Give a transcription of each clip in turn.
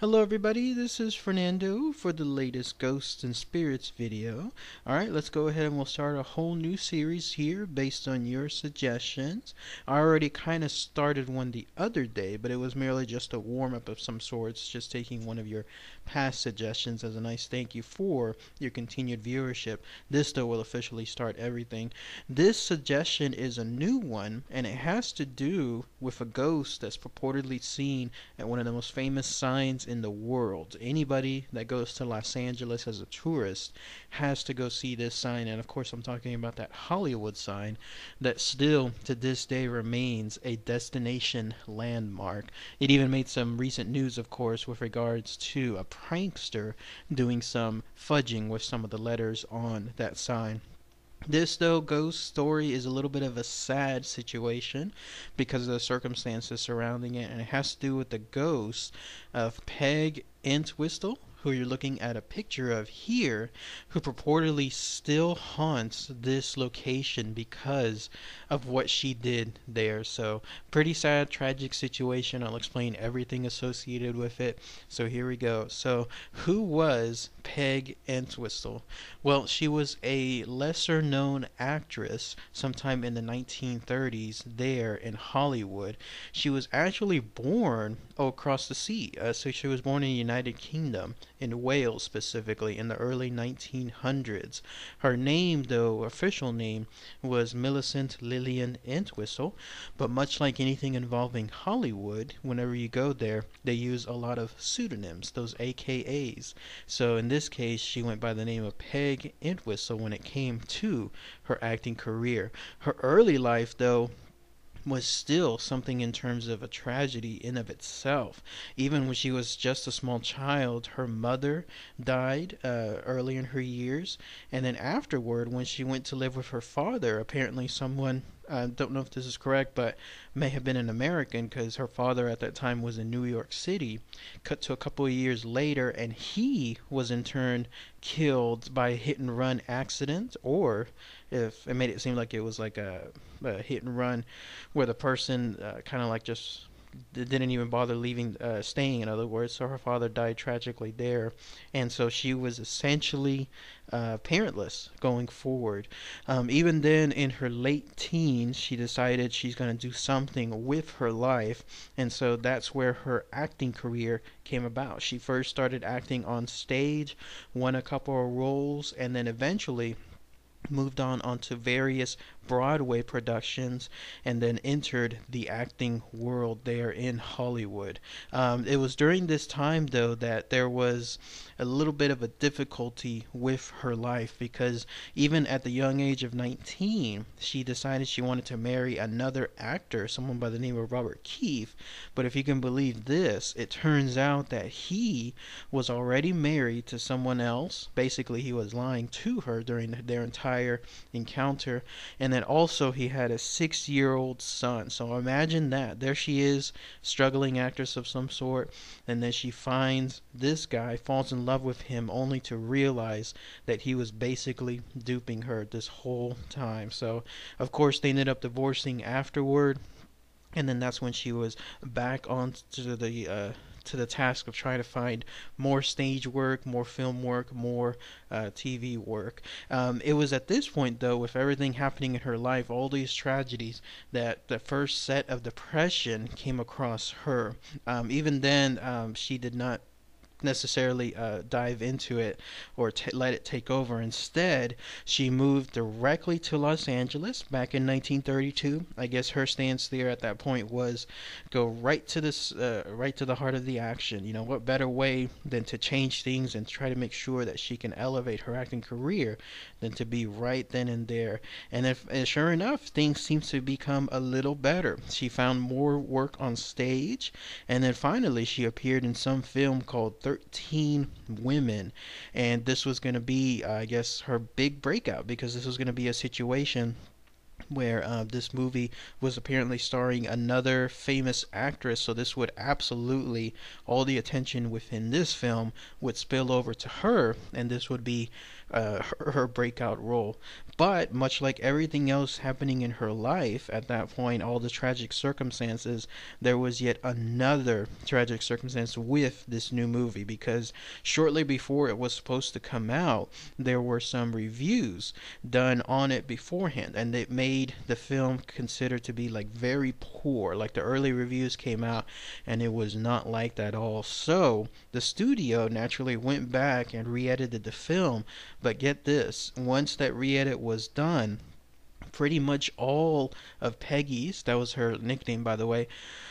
Hello everybody, this is Fernando for the latest Ghosts and Spirits video. Alright, let's go ahead and we'll start a whole new series here based on your suggestions. I already kind of started one the other day, but it was merely just a warm-up of some sorts, just taking one of your past suggestions as a nice thank you for your continued viewership. This though will officially start everything. This suggestion is a new one, and it has to do with a ghost that's purportedly seen at one of the most famous signs in the world. Anybody that goes to Los Angeles as a tourist has to go see this sign, and of course I'm talking about that Hollywood sign that still to this day remains a destination landmark. It even made some recent news, of course, with regards to a prankster doing some fudging with some of the letters on that sign. This, though, ghost story is a little bit of a sad situation because of the circumstances surrounding it, and it has to do with the ghost of Peg Entwistle, who you're looking at a picture of here, who purportedly still haunts this location because of what she did there. So pretty sad, tragic situation. I'll explain everything associated with it. So here we go. So who was Peg Entwistle? Well, she was a lesser known actress sometime in the 1930s there in Hollywood. She was actually born across the sea. So she was born in the United Kingdom, in Wales specifically, in the early 1900s. Her name, though, official name, was Millicent Lillian Entwistle, but much like anything involving Hollywood, whenever you go there, they use a lot of pseudonyms, those AKAs. So in this case, she went by the name of Peg Entwistle when it came to her acting career. Her early life, though, was still something in terms of a tragedy in of itself. Even when she was just a small child, her mother died early in her years, and then afterward, when she went to live with her father, apparently someone, I don't know if this is correct, but may have been an American, because her father at that time was in New York City. Cut to a couple of years later, and he was in turn killed by a hit-and-run accident, or if it made it seem like it was like a hit-and-run where the person kind of like just didn't even bother leaving, staying, in other words. So her father died tragically there, and so she was essentially parentless going forward. Even then, in her late teens, she decided she's going to do something with her life, and so that's where her acting career came about. She first started acting on stage, won a couple of roles, and then eventually moved on onto various Broadway productions, and then entered the acting world there in Hollywood. It was during this time, though, that there was a little bit of a difficulty with her life, because even at the young age of 19, she decided she wanted to marry another actor, someone by the name of Robert Keith. But if you can believe this, it turns out that he was already married to someone else. Basically, he was lying to her during their entire encounter, and then also he had a 6-year-old son. So imagine that. There she is, struggling actress of some sort, and then she finds this guy, falls in love with him, only to realize that he was basically duping her this whole time. So of course they ended up divorcing afterward, and then that's when she was back on to the task of trying to find more stage work, more film work, more TV work. It was at this point, though, with everything happening in her life, all these tragedies, that the first set of depression came across her. Even then, she did not necessarily dive into it or let it take over. Instead, she moved directly to Los Angeles back in 1932. I guess her stance there at that point was go right to this, right to the heart of the action. You know, what better way than to change things and try to make sure that she can elevate her acting career than to be right then and there. And sure enough, things seem to become a little better. She found more work on stage, and then finally she appeared in some film called 13 Women, and this was going to be, I guess, her big breakout, because this was going to be a situation where this movie was apparently starring another famous actress, so this would absolutely, all the attention within this film would spill over to her, and this would be her breakout role. But much like everything else happening in her life at that point, all the tragic circumstances, there was yet another tragic circumstance with this new movie, because shortly before it was supposed to come out, there were some reviews done on it beforehand, and it made the film considered to be like very poor. Like, the early reviews came out and it was not like that at all. So the studio naturally went back and re-edited the film, but get this, once that re-edit was done, pretty much all of Peggy's, that was her nickname, by the way,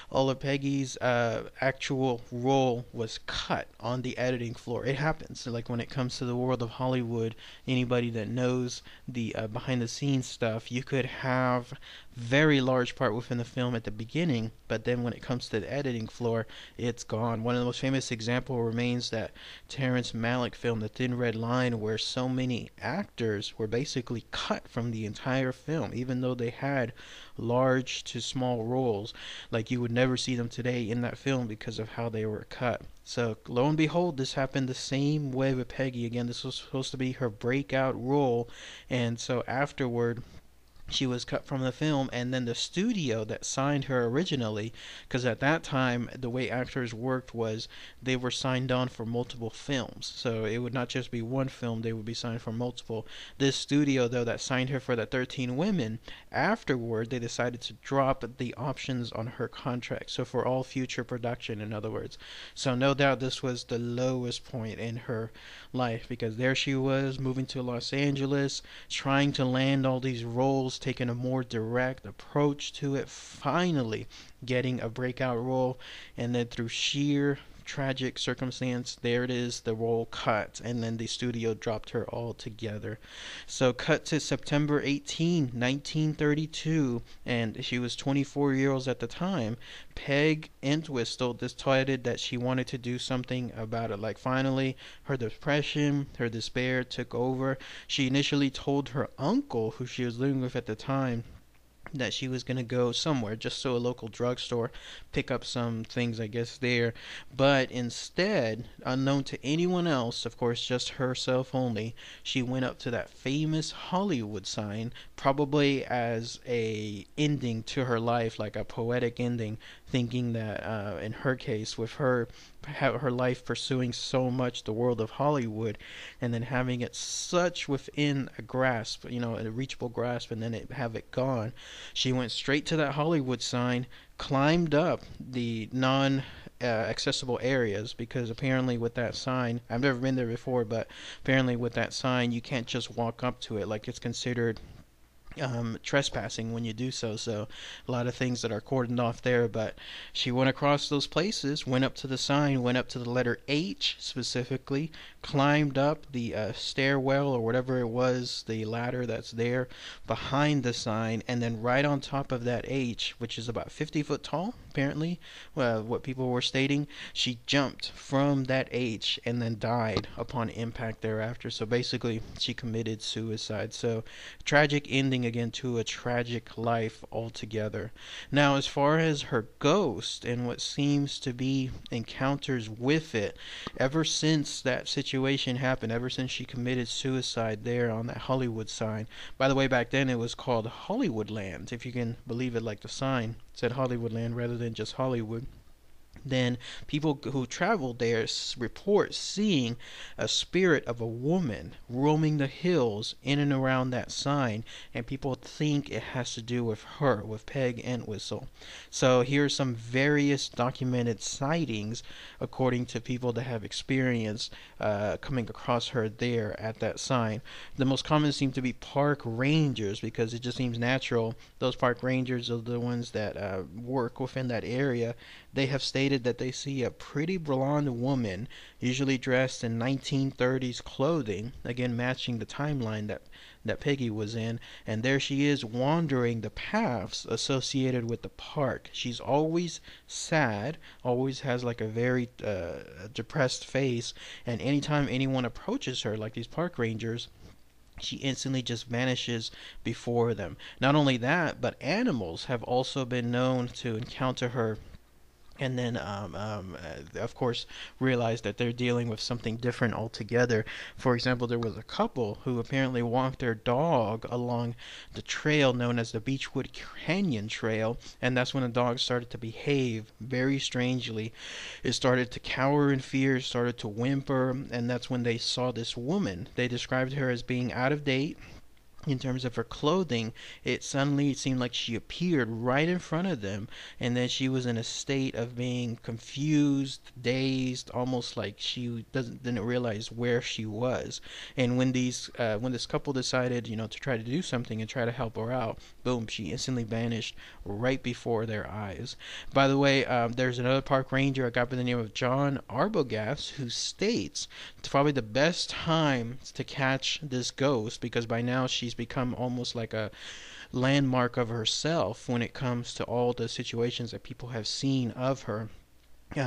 all of Peggy's actual role was cut on the editing floor. It happens. So, like, when it comes to the world of Hollywood, anybody that knows the behind the scenes stuff, you could have very large part within the film at the beginning, but then when it comes to the editing floor, it's gone. One of the most famous example remains that Terrence Malick film, The Thin Red Line, where so many actors were basically cut from the entire film, even though they had large to small roles. Like, you would never see them today in that film because of how they were cut. So lo and behold, this happened the same way with Peggy. Again, this was supposed to be her breakout role, and so afterward she was cut from the film, and then the studio that signed her originally, because at that time the way actors worked was they were signed on for multiple films, so it would not just be one film, they would be signed for multiple. This studio though that signed her for that 13 Women, afterward they decided to drop the options on her contract, so for all future production, in other words. So no doubt this was the lowest point in her life, because there she was moving to Los Angeles, trying to land all these roles, taking a more direct approach to it, finally getting a breakout role, and then through sheer tragic circumstance, there it is, the role cut, and then the studio dropped her altogether. So cut to September 18, 1932, and she was 24 years old at the time. Peg Entwistle decided that she wanted to do something about it. Like, finally, her depression, her despair took over. She initially told her uncle, who she was living with at the time, that she was going to go somewhere, just to a local drugstore, pick up some things, I guess, there. But instead, unknown to anyone else, of course, just herself only, she went up to that famous Hollywood sign, probably as a ending to her life, like a poetic ending, thinking that in her case, with her life pursuing so much the world of Hollywood, and then having it such within a grasp, you know, a reachable grasp, and then have it gone. She went straight to that Hollywood sign, climbed up the non-accessible areas, because apparently with that sign, I've never been there before, but apparently with that sign, you can't just walk up to it. Like, it's considered trespassing when you do so, so a lot of things that are cordoned off there. But she went across those places, went up to the sign, went up to the letter H specifically, climbed up the stairwell or whatever it was, the ladder that's there behind the sign, and then right on top of that H, which is about 50 foot tall, apparently, what people were stating, she jumped from that H and then died upon impact thereafter. So basically, she committed suicide. So tragic ending again to a tragic life altogether. Now, as far as her ghost and what seems to be encounters with it, ever since that situation happened, ever since she committed suicide there on that Hollywood sign, by the way, back then it was called Hollywoodland, if you can believe it, like the sign said Hollywoodland rather than just Hollywood. Then people who traveled there report seeing a spirit of a woman roaming the hills in and around that sign, and people think it has to do with her, with Peg Entwistle. So here are some various documented sightings according to people that have experienced coming across her there at that sign. The most common seem to be park rangers, because it just seems natural. Those park rangers are the ones that work within that area. They have stated that they see a pretty blonde woman, usually dressed in 1930s clothing, again matching the timeline that Peggy was in, and there she is wandering the paths associated with the park. She's always sad, always has like a very depressed face, and anytime anyone approaches her, like these park rangers, she instantly just vanishes before them. Not only that, but animals have also been known to encounter her and then, of course, realize that they're dealing with something different altogether. For example, there was a couple who apparently walked their dog along the trail known as the Beechwood Canyon Trail, and that's when the dog started to behave very strangely. It started to cower in fear, started to whimper, and that's when they saw this woman. They described her as being out of date. In terms of her clothing, it seemed like she appeared right in front of them, and then she was in a state of being confused, dazed, almost like she didn't realize where she was. And when this couple decided, you know, to try to do something and try to help her out, boom, she instantly vanished right before their eyes. By the way, there's another park ranger I got by the name of John Arbogast who states it's probably the best time to catch this ghost because by now she's become almost like a landmark of herself when it comes to all the situations that people have seen of her.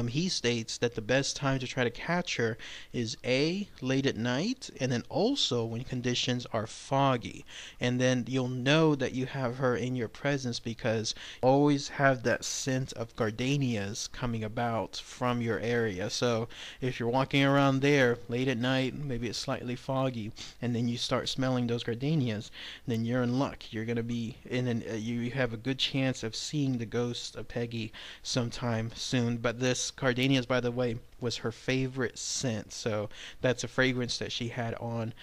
He states that the best time to try to catch her is A, late at night, and then also when conditions are foggy. And then you'll know that you have her in your presence because you always have that scent of gardenias coming about from your area. So if you're walking around there late at night, maybe it's slightly foggy, and then you start smelling those gardenias, then you're in luck. You're going to be in you have a good chance of seeing the ghost of Peggy sometime soon. But this gardenias, by the way, was her favorite scent, so that's a fragrance that she had on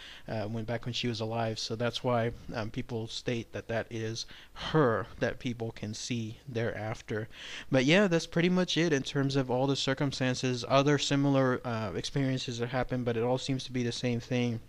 back when she was alive. So that's why people state that is her that people can see thereafter. But yeah, that's pretty much it in terms of all the circumstances. Other similar experiences that happen, but it all seems to be the same thing.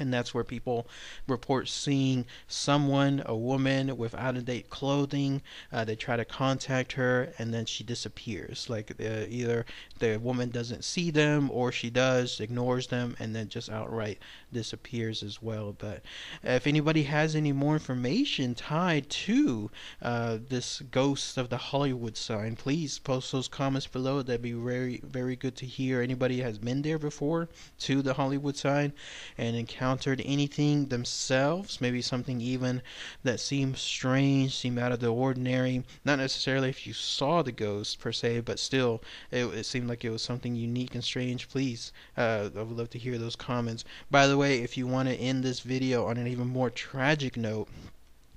And that's where people report seeing someone, a woman with out-of-date clothing. They try to contact her, and then she disappears. Like either the woman doesn't see them, or she does, ignores them, and then just outright disappears as well. But if anybody has any more information tied to this ghost of the Hollywood sign, please post those comments below. That'd be very, very good to hear. Anybody has been there before to the Hollywood sign and encountered anything themselves, maybe something even that seemed strange, seemed out of the ordinary, not necessarily if you saw the ghost per se, but still it seemed like it was something unique and strange. Please, I would love to hear those comments. By the way, if you want to end this video on an even more tragic note,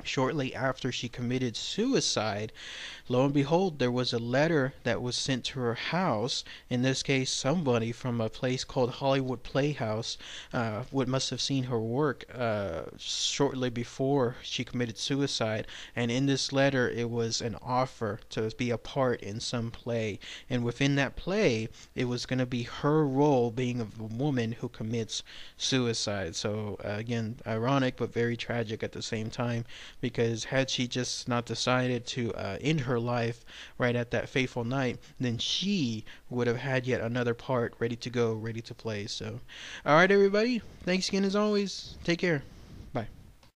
shortly after she committed suicide, lo and behold, there was a letter that was sent to her house. In this case, somebody from a place called Hollywood Playhouse must have seen her work shortly before she committed suicide. And in this letter, it was an offer to be a part in some play. And within that play, it was going to be her role being a woman who commits suicide. So again, ironic, but very tragic at the same time. Because had she just not decided to end her life right at that fateful night, then she would have had yet another part ready to go, ready to play. So, all right, everybody. Thanks again as always. Take care.